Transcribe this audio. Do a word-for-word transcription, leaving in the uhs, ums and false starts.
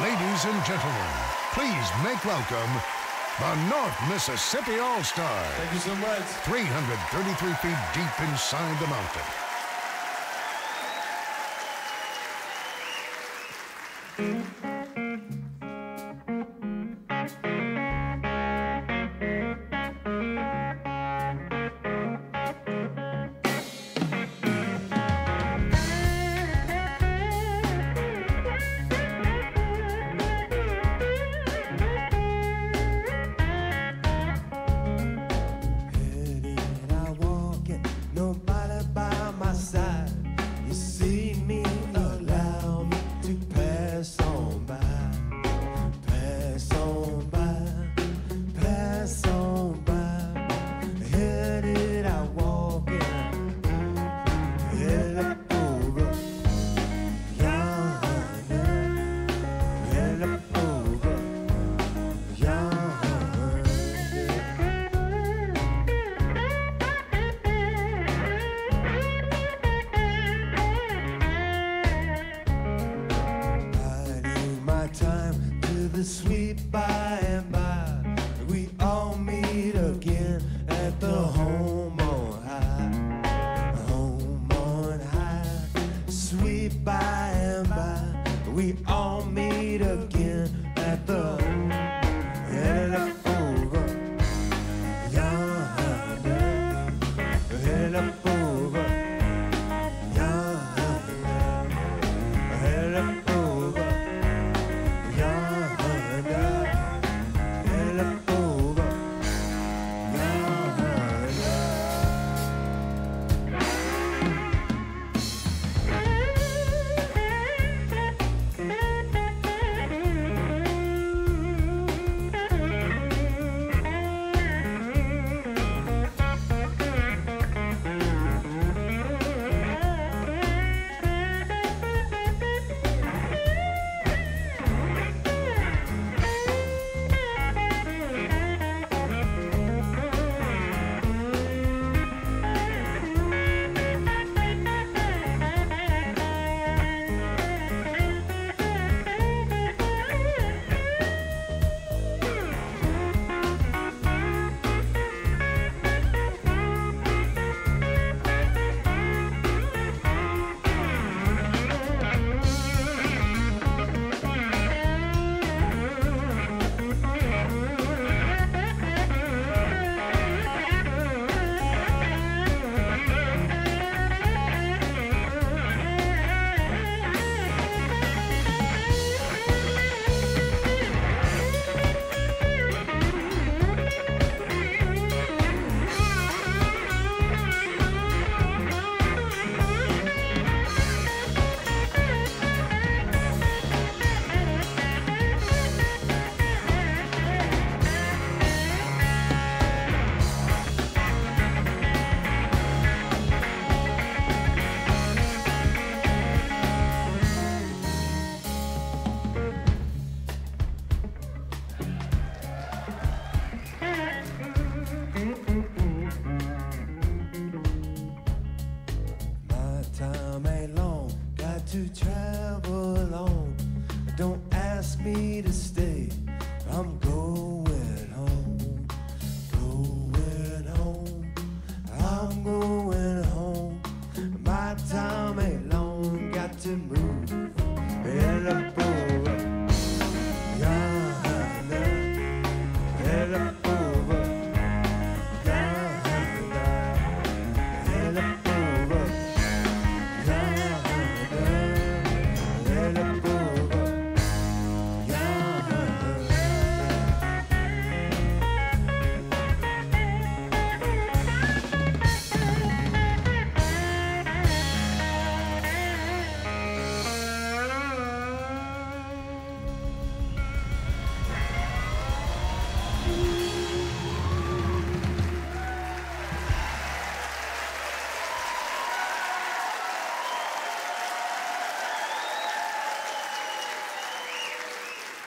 Ladies and gentlemen, please make welcome the North Mississippi All-Stars. Thank you so much. three hundred thirty-three feet deep inside the mountain. Time to the sweet by and by, we all meet again at the home on high, home on high. Sweet by and by, we all meet again at the home.